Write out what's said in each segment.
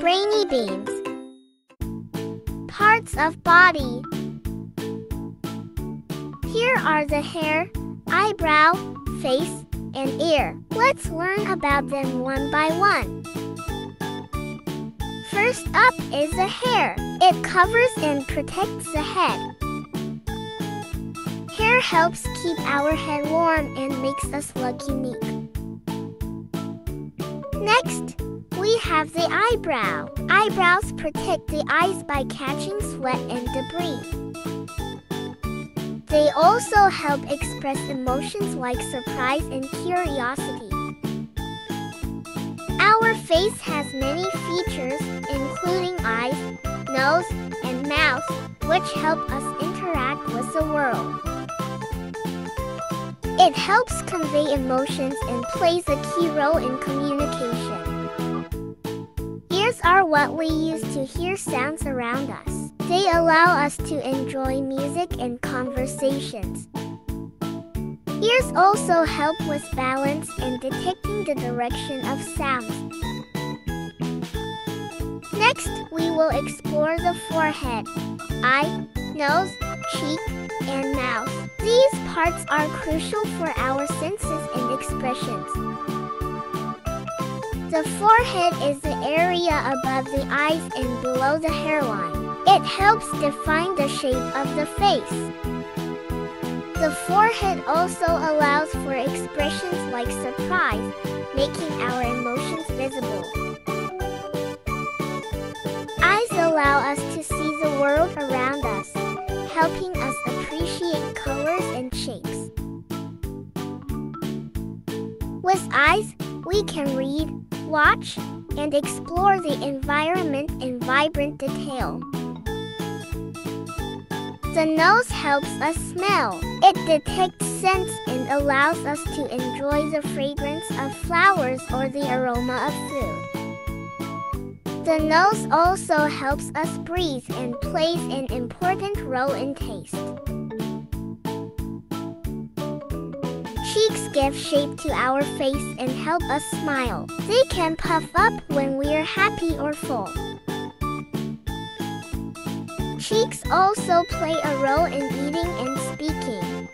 Brainy Beams. Parts of body. Here are the hair, eyebrow, face, and ear. Let's learn about them one by one. First up is the hair. It covers and protects the head. Hair helps keep our head warm and makes us look unique. Next, we have the eyebrow. Eyebrows protect the eyes by catching sweat and debris. They also help express emotions like surprise and curiosity. Our face has many features, including eyes, nose, and mouth, which help us interact with the world. It helps convey emotions and plays a key role in communication. Ears are what we use to hear sounds around us. They allow us to enjoy music and conversations. Ears also help with balance and detecting the direction of sounds. Next, we will explore the forehead, eye, nose, cheek, and mouth. These parts are crucial for our senses and expressions. The forehead is the area above the eyes and below the hairline. It helps define the shape of the face. The forehead also allows for expressions like surprise, making our emotions visible. Eyes allow us to see the world around us, helping us appreciate colors and shapes. With eyes, we can read, watch, and explore the environment in vibrant detail. The nose helps us smell. It detects scents and allows us to enjoy the fragrance of flowers or the aroma of food. The nose also helps us breathe and plays an important role in taste. Cheeks give shape to our face and help us smile. They can puff up when we are happy or full. Cheeks also play a role in eating and speaking.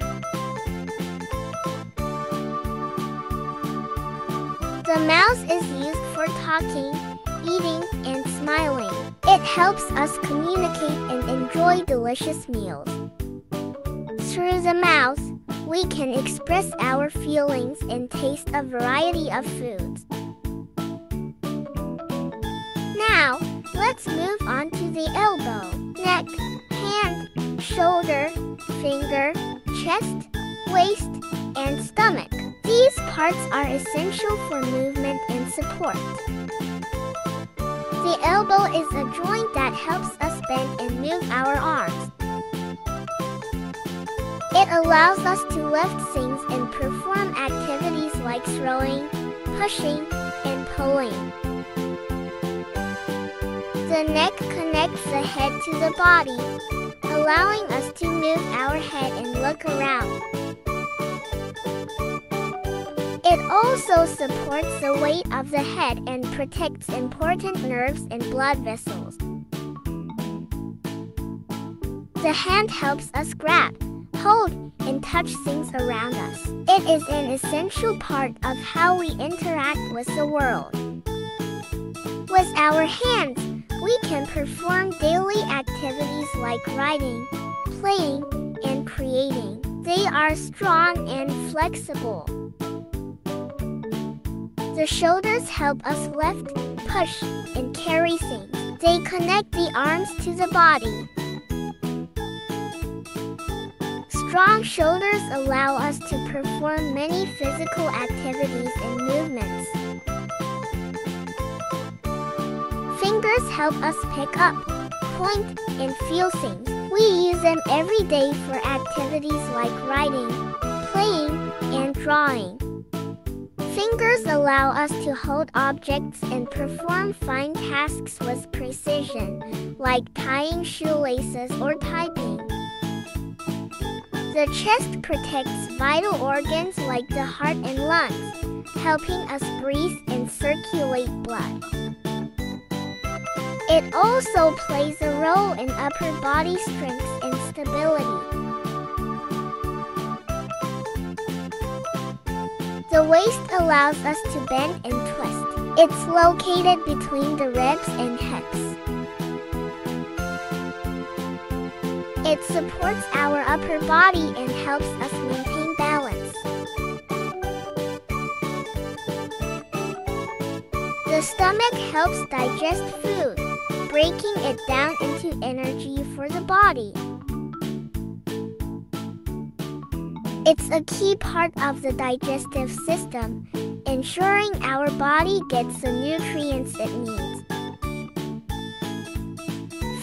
The mouth is used for talking, eating, and smiling. It helps us communicate and enjoy delicious meals. Through the mouth, we can express our feelings and taste a variety of foods. Now, let's move on to the elbow, neck, hand, shoulder, finger, chest, waist, and stomach. These parts are essential for movement and support. The elbow is a joint that helps us bend and move our arms. It allows us to lift things and perform activities like throwing, pushing, and pulling. The neck connects the head to the body, allowing us to move our head and look around. It also supports the weight of the head and protects important nerves and blood vessels. The hand helps us grab, hold, and touch things around us. It is an essential part of how we interact with the world. With our hands, we can perform daily activities like writing, playing, and creating. They are strong and flexible. The shoulders help us lift, push, and carry things. They connect the arms to the body. Strong shoulders allow us to perform many physical activities and movements. Fingers help us pick up, point, and feel things. We use them every day for activities like writing, playing, and drawing. Fingers allow us to hold objects and perform fine tasks with precision, like tying shoelaces or typing. The chest protects vital organs like the heart and lungs, helping us breathe and circulate blood. It also plays a role in upper body strength and stability. The waist allows us to bend and twist. It's located between the ribs and hips. It supports our upper body and helps us maintain balance. The stomach helps digest food, breaking it down into energy for the body. It's a key part of the digestive system, ensuring our body gets the nutrients it needs.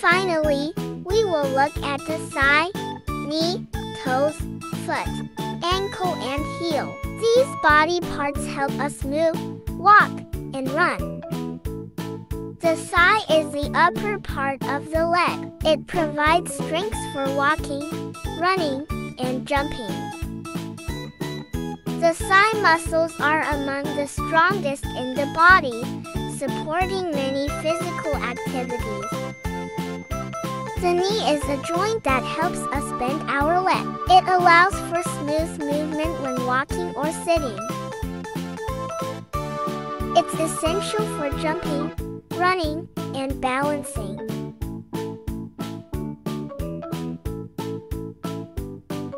Finally, we will look at the thigh, knee, toes, foot, ankle, and heel. These body parts help us move, walk, and run. The thigh is the upper part of the leg. It provides strength for walking, running, and jumping. The thigh muscles are among the strongest in the body, supporting many physical activities. The knee is a joint that helps us bend our leg. It allows for smooth movement when walking or sitting. It's essential for jumping, running, and balancing.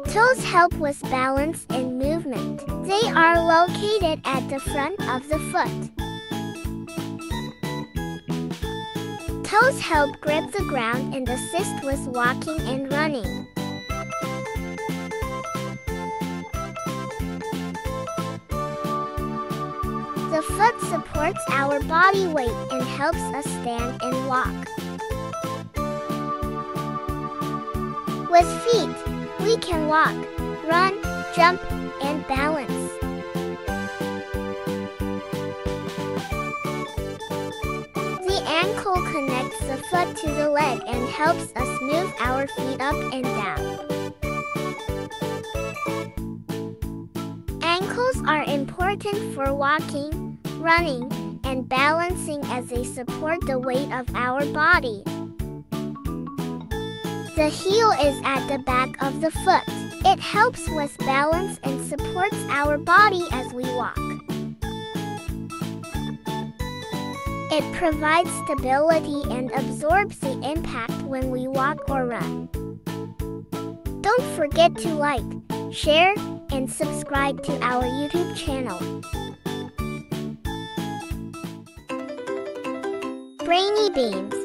Toes help with balance and movement. They are located at the front of the foot. Toes help grip the ground and assist with walking and running. The foot supports our body weight and helps us stand and walk. With feet, we can walk, run, jump, and balance. The ankle connects the foot to the leg and helps us move our feet up and down. Ankles are important for walking, running, and balancing as they support the weight of our body. The heel is at the back of the foot. It helps with balance and supports our body as we walk. It provides stability and absorbs the impact when we walk or run. Don't forget to like, share, and subscribe to our YouTube channel. Brainy Beams.